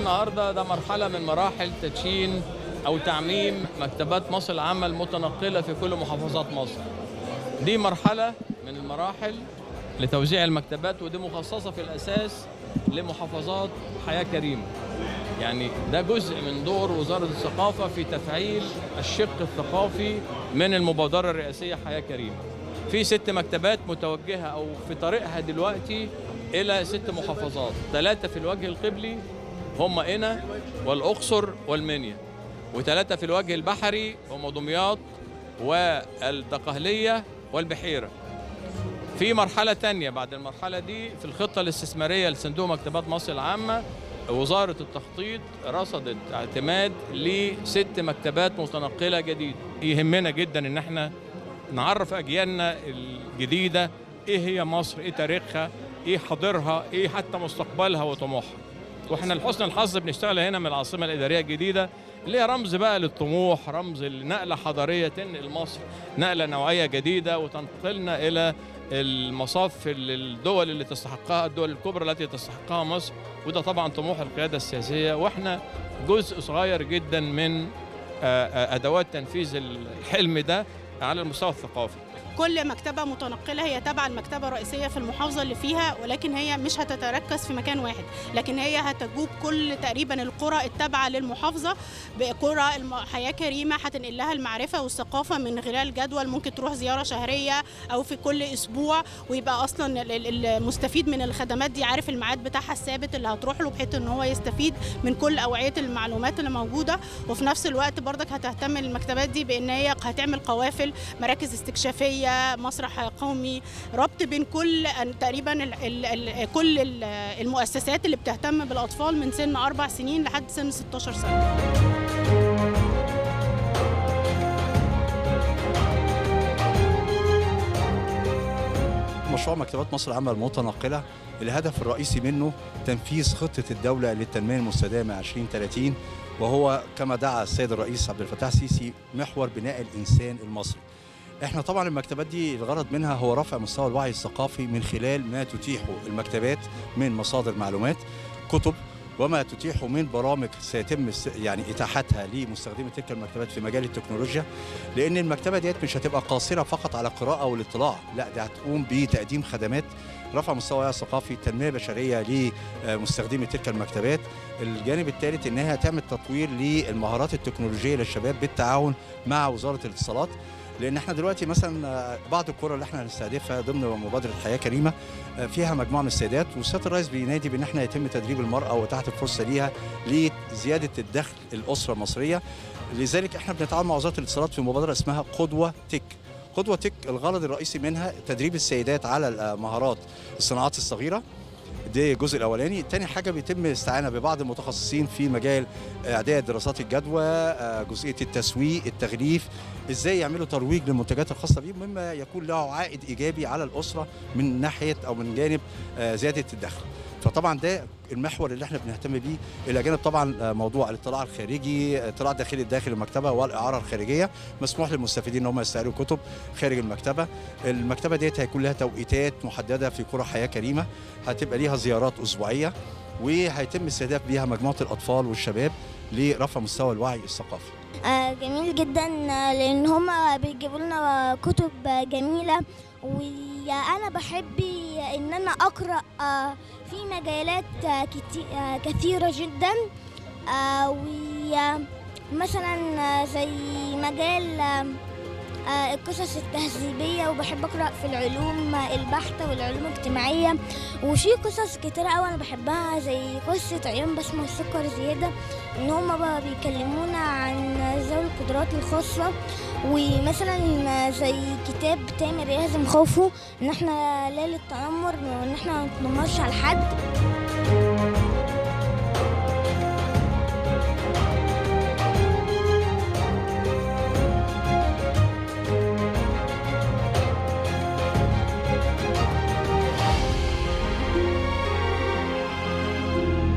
النهارده ده مرحلة من مراحل تدشين أو تعميم مكتبات مصر العامة المتنقلة في كل محافظات مصر. دي مرحلة من المراحل لتوزيع المكتبات، ودي مخصصة في الأساس لمحافظات حياة كريمة. يعني ده جزء من دور وزارة الثقافة في تفعيل الشق الثقافي من المبادرة الرئاسية حياة كريمة. في 6 مكتبات متوجهة أو في طريقها دلوقتي إلى 6 محافظات، 3 في الوجه القبلي هم قنا والأقصر والمنيا، و3 في الوجه البحري هم دمياط والدقهلية والبحيرة. في مرحلة تانية بعد المرحلة دي في الخطة الاستثمارية لصندوق مكتبات مصر العامة، وزارة التخطيط رصدت اعتماد ل6 مكتبات متنقلة جديدة. يهمنا جدا ان احنا نعرف اجيالنا الجديدة ايه هي مصر، ايه تاريخها، ايه حاضرها، ايه حتى مستقبلها وطموحها. واحنا لحسن الحظ بنشتغل هنا من العاصمة الإدارية الجديدة اللي هي رمز بقى للطموح، رمز لنقلة حضارية تنقل مصر نقلة نوعية جديدة وتنقلنا إلى المصاف الدول اللي تستحقها، الدول الكبرى التي تستحقها مصر. وده طبعا طموح القيادة السياسية، واحنا جزء صغير جدا من أدوات تنفيذ الحلم ده على المستوى الثقافي. كل مكتبة متنقلة هي تابعة المكتبة الرئيسية في المحافظة اللي فيها، ولكن هي مش هتتركز في مكان واحد، لكن هي هتجوب كل تقريبا القرى التابعة للمحافظة. بقرى حياة كريمة هتنقل لها المعرفة والثقافة من خلال جدول ممكن تروح زيارة شهرية أو في كل أسبوع، ويبقى أصلا المستفيد من الخدمات دي عارف الميعاد بتاعها الثابت اللي هتروح له، بحيث إن هو يستفيد من كل أوعية المعلومات اللي موجودة. وفي نفس الوقت برضك هتهتم المكتبات دي بإن هي هتعمل قوافل، مراكز استكشافية، مسرح قومي، ربط بين كل تقريبا كل المؤسسات اللي بتهتم بالأطفال من سن 4 سنين لحد سن 16 سنة. مشروع مكتبات مصر العامة المتنقلة الهدف الرئيسي منه تنفيذ خطة الدولة للتنمية المستدامة 2030، وهو كما دعا السيد الرئيس عبد الفتاح السيسي محور بناء الإنسان المصري. احنا طبعا المكتبات دي الغرض منها هو رفع مستوى الوعي الثقافي من خلال ما تتيحه المكتبات من مصادر معلومات، كتب، وما تتيحه من برامج سيتم يعني اتاحتها لمستخدمي تلك المكتبات في مجال التكنولوجيا. لان المكتبه ديت مش هتبقى قاصره فقط على القراءه والاطلاع، لا ده هتقوم بتقديم خدمات رفع مستوى الوعي الثقافي، تنميه بشريه لمستخدمي تلك المكتبات. الجانب الثالث انها تعمل تطوير للمهارات التكنولوجيه للشباب بالتعاون مع وزاره الاتصالات، لان احنا دلوقتي مثلا بعض القرى اللي احنا هنستهدفها ضمن مبادره حياه كريمه فيها مجموعه من السيدات، وسياده الرئيس بينادي بان احنا يتم تدريب المراه وتحت الفرصه ليها لزياده الدخل الاسره المصريه. لذلك احنا بنتعاون مع وزاره الاتصالات في مبادره اسمها قدوه تك. قدوه تك الغرض الرئيسي منها تدريب السيدات على مهارات الصناعات الصغيره، ده الجزء الاولاني. تاني حاجه بيتم الاستعانه ببعض المتخصصين في مجال اعداد دراسات الجدوى، جزئيه التسويق، التغليف، ازاي يعملوا ترويج للمنتجات الخاصه بيهم، مما يكون له عائد ايجابي على الاسره من ناحيه او من جانب زياده الدخل. فطبعا ده المحور اللي احنا بنهتم بيه، الى جانب طبعا موضوع الاطلاع الخارجي، اطلاع داخل المكتبه، والاعاره الخارجيه مسموح للمستفيدين ان هم يستعيروا كتب خارج المكتبه. المكتبه ديت هيكون لها توقيتات محدده في قرى حياه كريمه، هتبقى ليها زيارات اسبوعيه، وهيتم استهداف بيها مجموعه الاطفال والشباب لرفع مستوى الوعي الثقافي. جميل جدا، لان هم بيجيبوا لنا كتب جميله، وانا بحب ان انا اقرا في مجالات كثيره جدا، ومثلا زي مجال القصص التهذيبيه، وبحب اقرا في العلوم البحته والعلوم الاجتماعيه، وفي قصص كتيره قوي انا بحبها زي قصه عيون بسمة سكر زياده، ان هم بيكلمونا عن ذوي القدرات الخاصه، ومثلا زي كتاب تامر يهزم خوفو ان احنا لا للتنمر وان احنا ما نتنمرش على حد.